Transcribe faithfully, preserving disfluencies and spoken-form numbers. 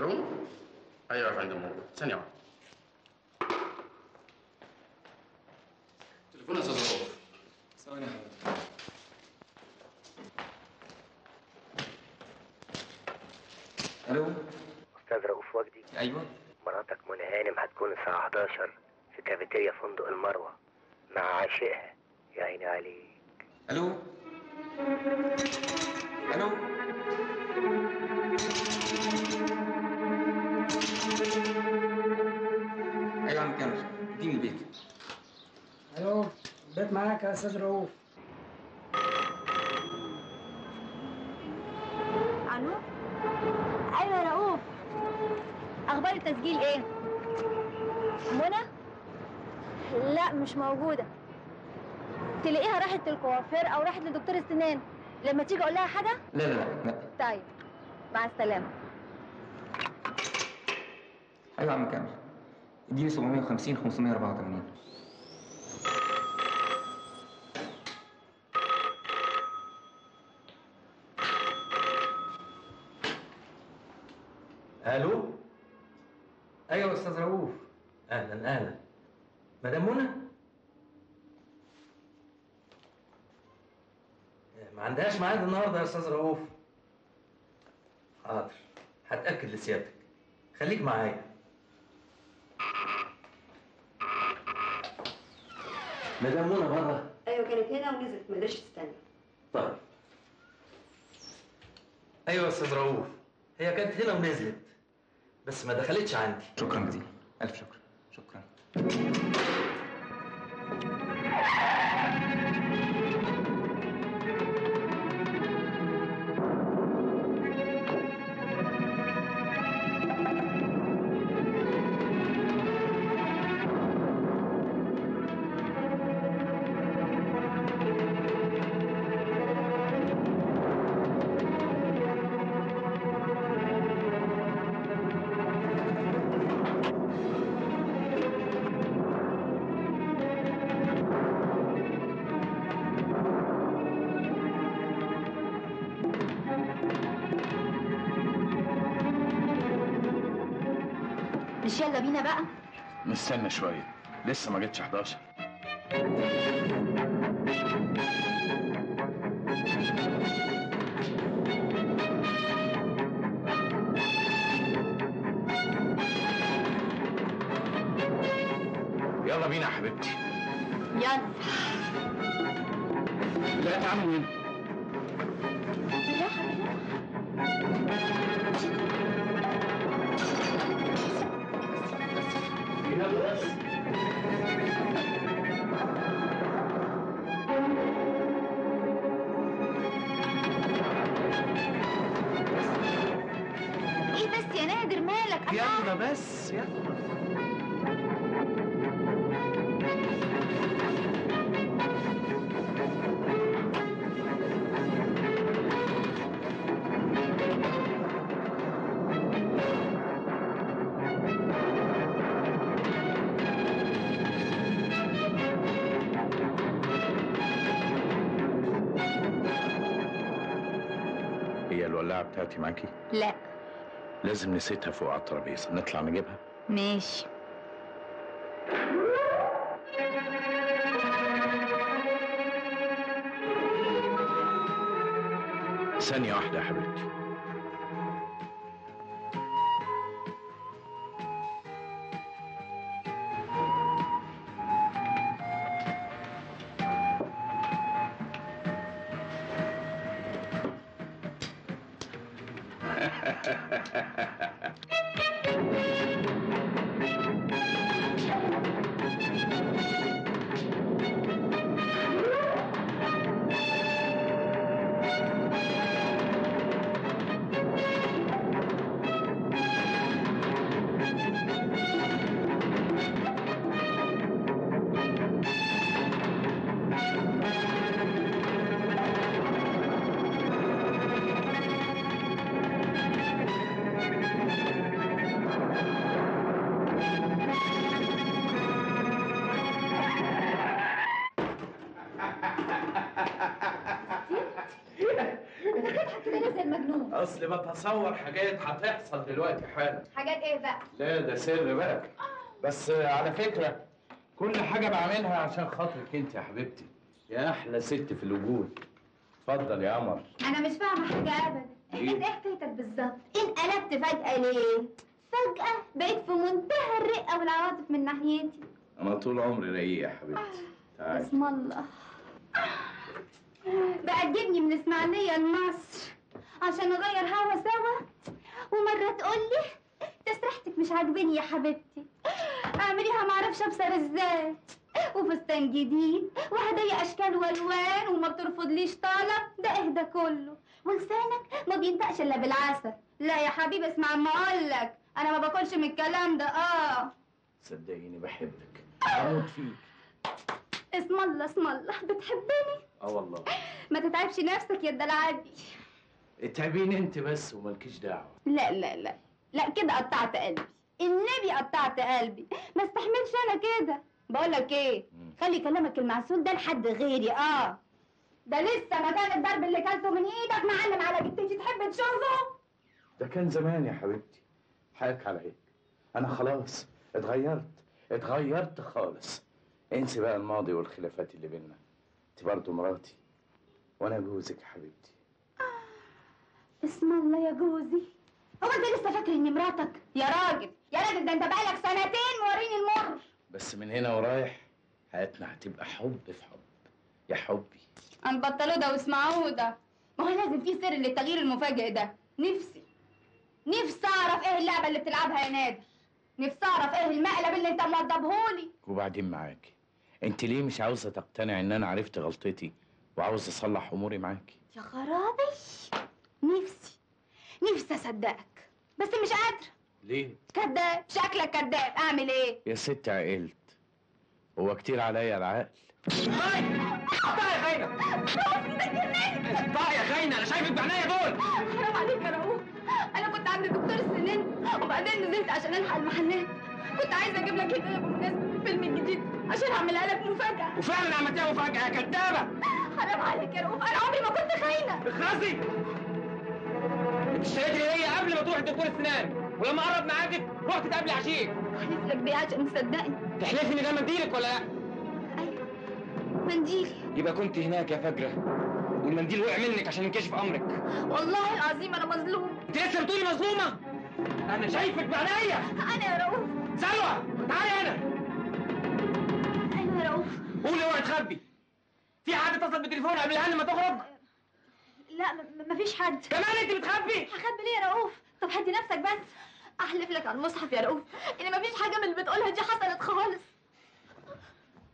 يعلم أيعرف عند الموضوع. ثانية واحدة. تليفون يا أستاذ رؤوف. ثواني يا حماد. ألو. أستاذ رؤوف وجدي. أيوه. مراتك منى هانم هتكون الساعة احداشر في كافيتيريا فندق المروة مع عاشقها. يا عيني عليك. ألو. ألو. ايوه عم كامل اديني البيت. الو البيت معاك يا استاذ رؤوف. الو ايوه يا رؤوف، اخبار التسجيل ايه؟ منى؟ لا مش موجوده، تلاقيها راحت للكوافير او راحت لدكتور السنان. لما تيجي اقول لها حاجه؟ لا لا لا. طيب مع السلامه. ايوه يا عم كامل اديني سبعمية وخمسين خمسمية وأربعة وتمانين. الو. ايوه يا استاذ رؤوف. اهلا اهلا مدام منى. ما عندهاش ميعاد النهارده يا استاذ رؤوف. حاضر هتاكد لسيادتك، خليك معايا. مدام منى بره؟ ايوه كانت هنا ونزلت ما قدرتش تستنى. طيب. ايوه يا استاذ رؤوف هي كانت هنا ونزلت بس ما دخلتش عندي. شكرا جزيلا، الف شكر. شكرا. مش يلا بينا بقى؟ نستنى شوية لسه ما جتش احداشر. يلا بينا يا حبيبتي. يلا. لا تعالوا هنا. يا حبيبي ايه بس يا نادر مالك؟ يلا بس يلا. بتاعتي معاكي؟ لا لازم نسيتها فوق على الترابيزه، نطلع نجيبها. ماشي. ثانية واحدة يا حبيبتي. Thank you. اصل بتصور حاجات هتحصل دلوقتي حالا. حاجات ايه بقى؟ لا ده سر بقى. بس على فكره كل حاجه بعملها عشان خاطرك انت يا حبيبتي، يا احلى ست في الوجود. اتفضل يا قمر. انا مش فاهمه حاجه ابدا. ايه ايه حكايتك بالظبط؟ انقلبت فجاه ليه؟ فجاه بقيت في منتهى الرقه والعواطف من ناحيتي. انا طول عمري رقيق يا حبيبتي. تعالي بسم الله. بقدمني من اسماعيليه لمصر عشان اغير هوا سوا، ومره تقول لي تسريحتك مش عاجباني يا حبيبتي، اعمليها معرفش ابصر ازاي، وفستان جديد وهدايا اشكال والوان، وما بترفضليش طلب، ده اهدى كله، ولسانك ما بينطقش الا بالعسل. لا يا حبيبي اسمع ما اقولك، انا ما باكلش من الكلام ده. اه صدقيني بحبك، اموت فيك. اسم الله اسم الله، بتحبني؟ اه والله. ما تتعبش نفسك يا الدلعبي. اتعبيني انت بس ومالكيش دعوه. لا لا لا لا كده قطعت قلبي، النبي قطعت قلبي، ما استحملش انا كده. بقولك ايه؟ خلي كلامك المعسول ده لحد غيري. اه ده لسه مكان الضرب اللي كلته من ايدك معلم على جدتي، تحب تشوفه؟ ده كان زمان يا حبيبتي، حقك عليك. انا خلاص اتغيرت، اتغيرت خالص. انسي بقى الماضي والخلافات اللي بينا. انت برضه مراتي وانا جوزك يا حبيبتي. آه. اسم الله يا جوزي، هو انت لسه فاكر اني مراتك؟ يا راجل يا راجل، ده انت بقالك سنتين موريني المر. بس من هنا ورايح حياتنا هتبقى حب في حب يا حبي. انبطلوا ده واسمعوا ده، ما هو لازم في سر للتغيير المفاجئ ده. نفسي نفسي اعرف ايه اللعبه اللي بتلعبها يا نادي، نفسي اعرف ايه المقلب اللي انت موضبهولي. وبعدين معاكي، انت ليه مش عاوزه تقتنعي ان انا عرفت غلطتي وعاوزه اصلح اموري معاكي؟ يا خرابي، نفسي نفسي اصدقك بس مش قادره. ليه؟ كداب، شكلك كداب، اعمل ايه؟ يا ست عقلت، هو كتير عليا العقل. اقطعي يا غينة، اقطعي يا غينة، انا شايفك بعينيا دول. حرام عليك يا رؤوف، انا كنت عند دكتور السنان وبعدين نزلت عشان الحق المحلات، كنت عايزه اجيب لك هديه بمناسبه الفيلم الجديد عشان اعملها لك مفاجاه. وفعلا عملتيها مفاجاه يا كدابه. حرام عليك يا رؤوف، انا عمري ما كنت خاينه. اخرسي، اشتريتي هديه قبل ما تروحي دكتور السنان، ولما قرب معاكي رحت تقابلي عشيق. هحلفلك بيه عشان تصدقني. تحلفي ان ده منديلك ولا لا؟ ايوه منديلي. يبقى كنت هناك يا فجره والمنديل وقع منك عشان ينكشف امرك. والله العظيم انا مظلوم. انت لسه بتقولي مظلومه؟ انا شايفك بعينيا. انا يا رؤوف. سلوى تعالي هنا. ايوه يا رؤوف. قولي اوعي تخبي، في حد اتصل بالتليفون قبل الهن ما تخرج؟ لا مفيش حد. كمان انت بتخبي؟ هخبي ليه يا رؤوف؟ طب هدي نفسك بس. احلف لك على المصحف يا رؤوف ان مفيش حاجه من اللي بتقولها دي حصلت خالص.